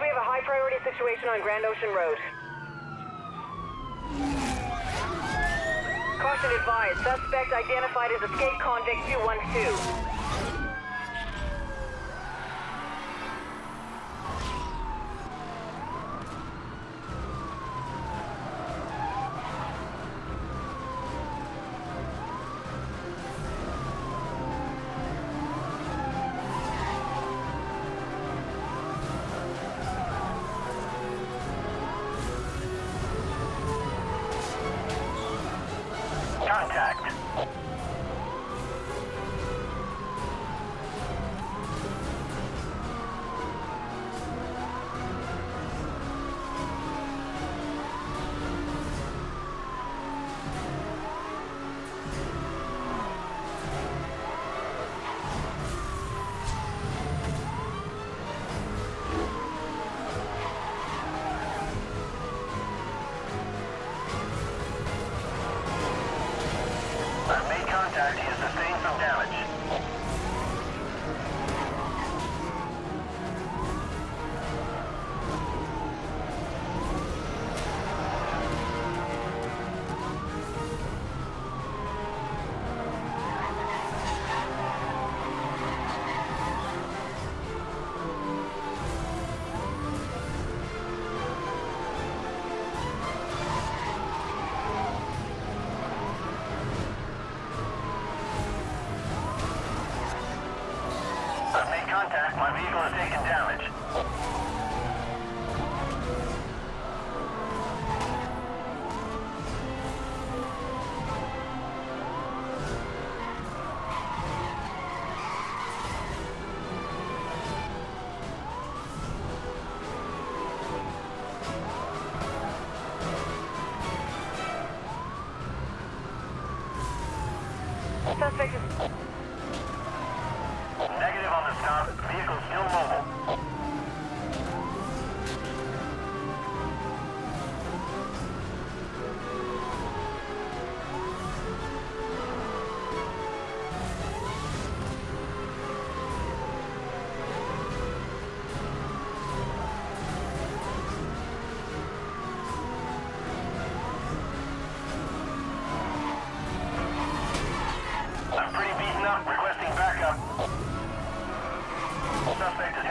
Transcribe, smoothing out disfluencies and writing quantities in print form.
we have a high priority situation on Grand Ocean Road. Caution advised. Suspect identified as escape convict 212. My vehicle has taken damage. Suspect is... Negative on the stop. Vehicle still mobile. I'm pretty beaten up. Requesting backup. Suspect is